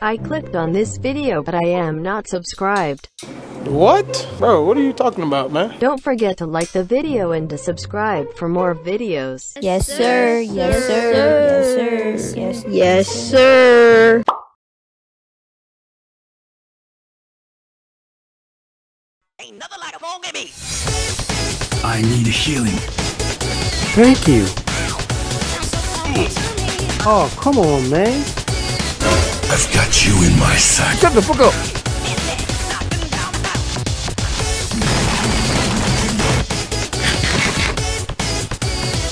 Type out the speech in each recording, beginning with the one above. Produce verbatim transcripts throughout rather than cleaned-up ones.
I clicked on this video, but I am not subscribed. What? Bro, what are you talking about, man? Don't forget to like the video and to subscribe for more videos. Yes, sir. Yes, sir. Yes, sir. Yes, sir. Yes, sir. Ain't nothing like a ball gimme. I need healing. Thank you. Oh, come on, man. I've got you in my sight. Shut the fuck up.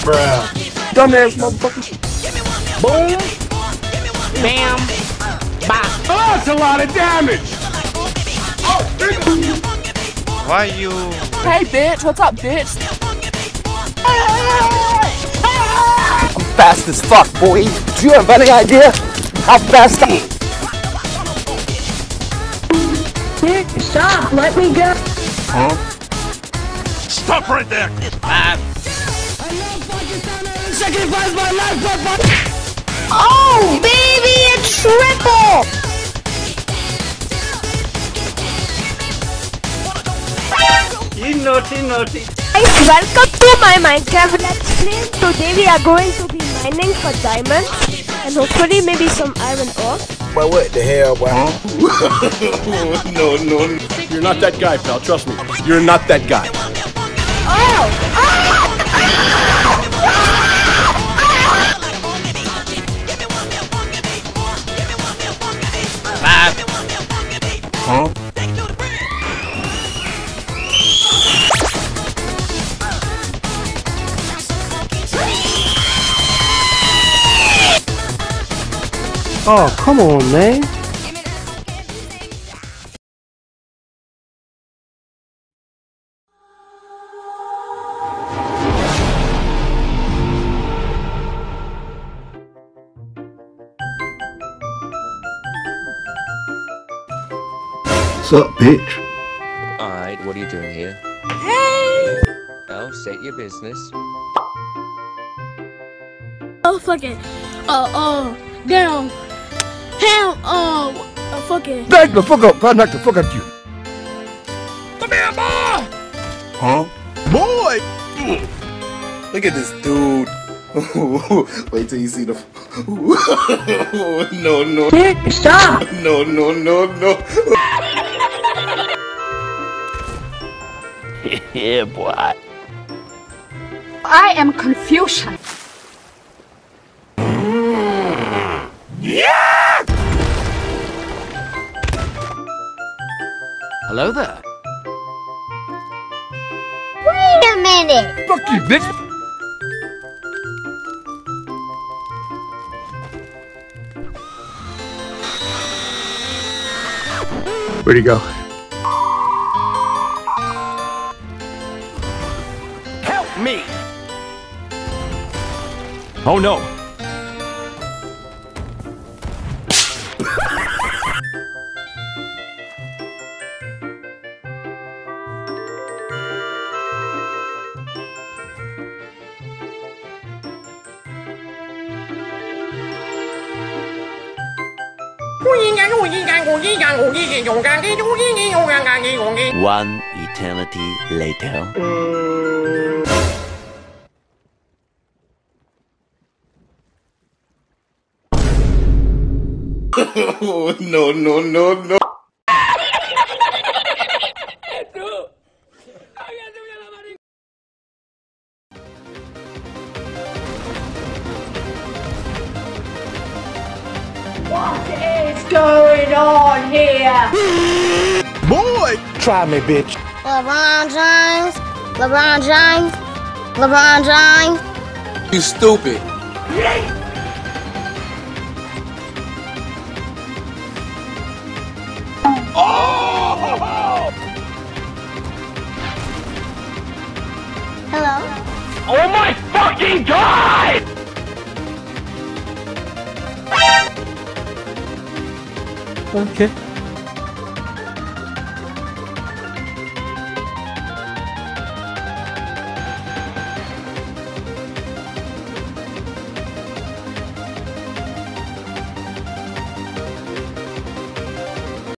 Bruh. Dumbass motherfucker. Boom. Bam. Bop. Oh, that's a lot of damage. Oh, bitch. Why you... Hey, bitch. What's up, bitch? I'm fast as fuck, boy. Do you have any idea how fast I... Stop. Let me go. Huh? Stop right there. Ah. My life, but my oh, baby, a triple! You naughty, naughty. Guys, welcome to my Minecraft Let's Play. Today we are going to be mining for diamonds and hopefully maybe some iron ore. But what the hell, boy? Huh? no, no, no. You're not that guy, pal. Trust me. You're not that guy. Oh! Huh? Oh, come on, man. What's up, bitch? Alright, what are you doing here? Hey! Oh, state your business. Oh, fuck it. Oh, oh, damn. Hell, oh, oh, fuck it. Back the fuck up. I'll knock the fuck out you. Come here, boy! Huh? Boy! Look at this dude. Wait till you see the. No, no. Stop! No, no, no, no. Yeah, boy. I am Confucian. Mm. Yeah! Hello there. Wait a minute. Fuck you, bitch. Where'd he go? Me. Oh no. One eternity later. Mm. Oh, no, no, no, no. What is going on here? Boy! Try me, bitch. LeBron James. LeBron James. LeBron James. You stupid. Yeah. Oh! Hello? Oh my fucking god! Okay.